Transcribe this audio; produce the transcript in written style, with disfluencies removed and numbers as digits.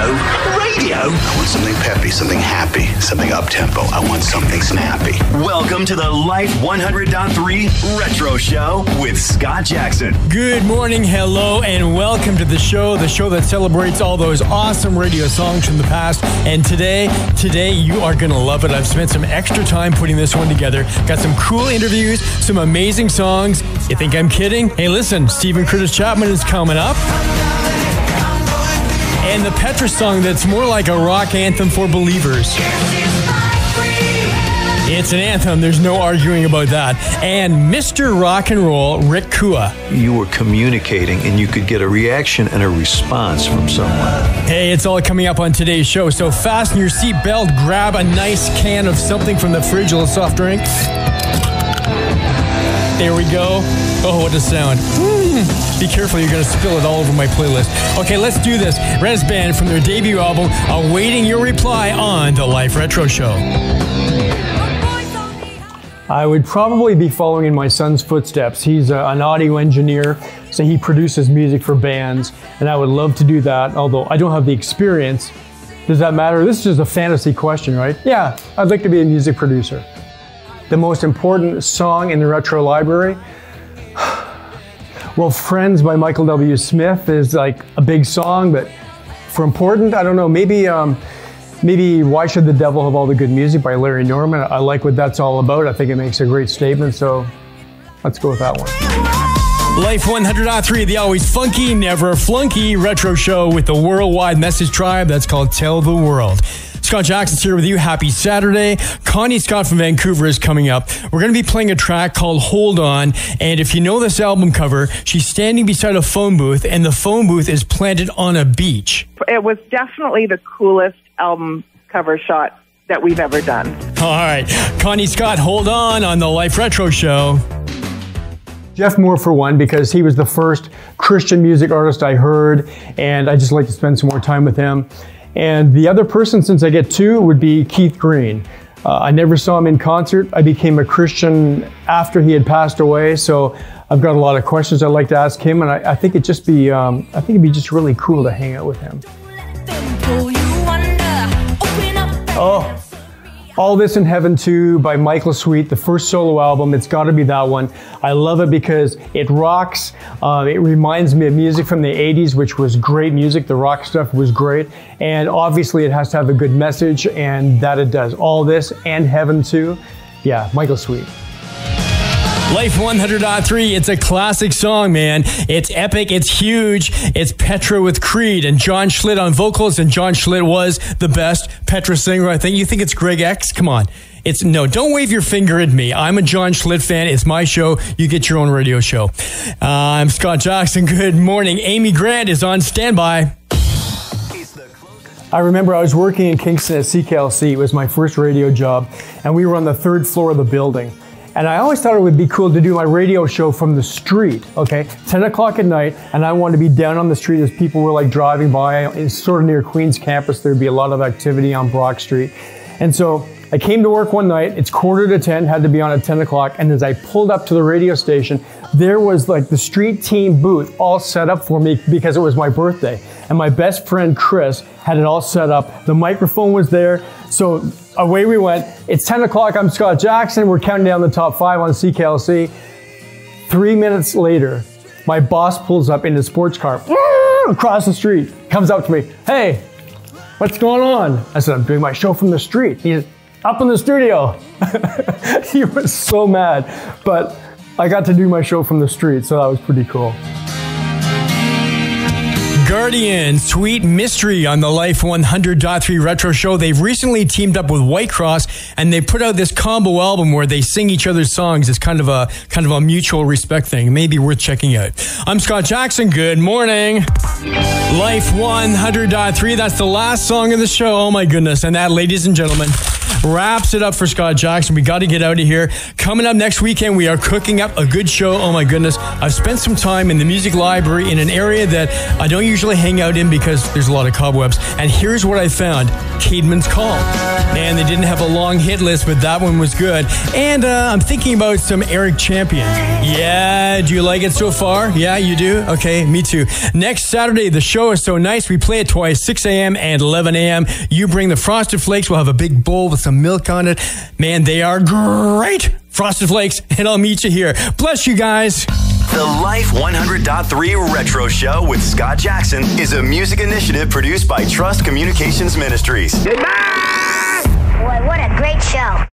Radio. I want something peppy, something happy, something up-tempo. I want something snappy. Welcome to the Life 100.3 Retro Show with Scott Jackson. Good morning, hello, and welcome to the show that celebrates all those awesome radio songs from the past. And today you are going to love it. I've spent some extra time putting this one together. Got some cool interviews, some amazing songs. You think I'm kidding? Hey, listen, Stephen Curtis Chapman is coming up. And the Petra song that's more like a rock anthem for believers. It's an anthem. There's no arguing about that. And Mr. Rock and Roll, Rick Kua. You were communicating and you could get a reaction and a response from someone. Hey, it's all coming up on today's show. So fasten your seatbelt, grab a nice can of something from the fridge, a little soft drink. There we go. Oh, what a sound. Be careful, you're going to spill it all over my playlist. Okay, let's do this. Rez Band from their debut album, Awaiting Your Reply on The Life Retro Show. I would probably be following in my son's footsteps. He's an audio engineer, so he produces music for bands, and I would love to do that, although I don't have the experience. Does that matter? This is just a fantasy question, right? Yeah, I'd like to be a music producer. The most important song in the retro library? Well, Friends by Michael W. Smith is like a big song, but for important, I don't know, maybe Why Should the Devil Have All the Good Music by Larry Norman. I like what that's all about. I think it makes a great statement, so let's go with that one. Life 100.3, the always funky, never flunky retro show with the worldwide message tribe that's called Tell the World. Scott Jackson's here with you. Happy Saturday. Connie Scott from Vancouver is coming up. We're going to be playing a track called Hold On. And if you know this album cover, she's standing beside a phone booth, and the phone booth is planted on a beach. It was definitely the coolest album cover shot that we've ever done. All right. Connie Scott, Hold On the Life Retro Show. Jeff Moore, for one, because he was the first Christian music artist I heard, and I just like to spend some more time with him. And the other person, since I get two, would be Keith Green. I never saw him in concert. I became a Christian after he had passed away, so I've got a lot of questions I'd like to ask him, and I think it'd just be, I think it'd be just really cool to hang out with him. Oh, All This in Heaven Too by Michael Sweet, the first solo album. It's got to be that one. I love it because it rocks. It reminds me of music from the 80s, which was great music. The rock stuff was great. And obviously it has to have a good message, and that it does. All This and Heaven Too. Yeah, Michael Sweet. Life 100.3, it's a classic song, man. It's epic, it's huge. It's Petra with Creed and John Schlitt on vocals, and John Schlitt was the best Petra singer, I think. You think it's Greg X? Come on. It's no, don't wave your finger at me. I'm a John Schlitt fan. It's my show. You get your own radio show. I'm Scott Jackson. Good morning. Amy Grant is on standby. I remember I was working in Kingston at CKLC. It was my first radio job, and we were on the third floor of the building. And I always thought it would be cool to do my radio show from the street, okay? 10 o'clock at night, and I wanted to be down on the street as people were like driving by. It's sort of near Queen's campus. There'd be a lot of activity on Brock Street. And so I came to work one night. It's 9:45, had to be on at 10 o'clock. And as I pulled up to the radio station, there was like the street team booth all set up for me because it was my birthday. And my best friend, Chris, had it all set up. The microphone was there. So away we went. It's 10 o'clock. I'm Scott Jackson. We're counting down the top five on CKLC. 3 minutes later, my boss pulls up in his sports car across the street, comes up to me. Hey, what's going on? I said, I'm doing my show from the street. He's up in the studio. He was so mad, but I got to do my show from the street, so that was pretty cool. Guardian, Sweet Mystery on the Life 100.3 Retro Show. They've recently teamed up with White Cross, and they put out this combo album where they sing each other's songs. It's kind of a mutual respect thing. It may be worth checking out. I'm Scott Jackson. Good morning. Life 100.3. That's the last song of the show. Oh my goodness. And that, ladies and gentlemen, wraps it up for Scott Jackson. We got to get out of here. Coming up next weekend, we are cooking up a good show. Oh my goodness. I've spent some time in the music library in an area that I don't usually hang out in because there's a lot of cobwebs. And here's what I found. Caedmon's Call. Man, they didn't have a long hit list, but that one was good. And I'm thinking about some Eric Champions. Yeah, do you like it so far? Yeah, you do? Okay, me too. Next Saturday, the show is so nice. We play it twice, 6 a.m. and 11 a.m. You bring the Frosted Flakes. We'll have a big bowl with some milk on it. Man, they are great. Frosted Flakes, and I'll meet you here. Bless you guys. The Life 100.3 Retro Show with Scott Jackson is a music initiative produced by Trust Communications Ministries. Goodbye! Boy, what a great show.